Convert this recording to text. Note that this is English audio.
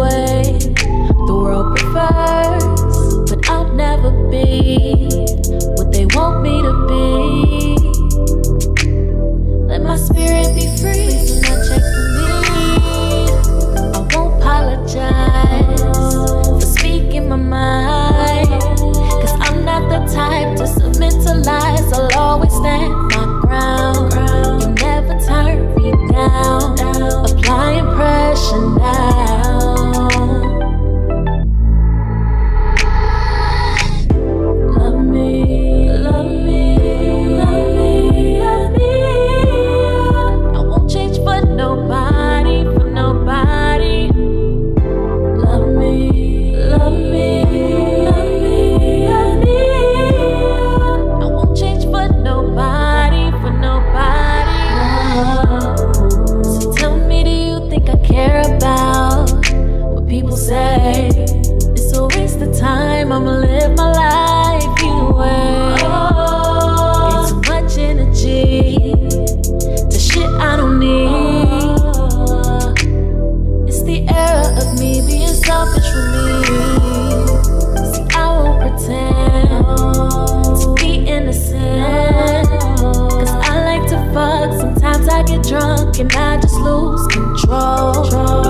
way the world prefers, but I'll never be what they want me to be. Let my spirit be free, please do not check me. I won't apologize for speaking my mind, cause I'm not the type to submit to lies. I'll always stand my ground. You never turn me down, applying pressure now. Sometimes I get drunk and I just lose control.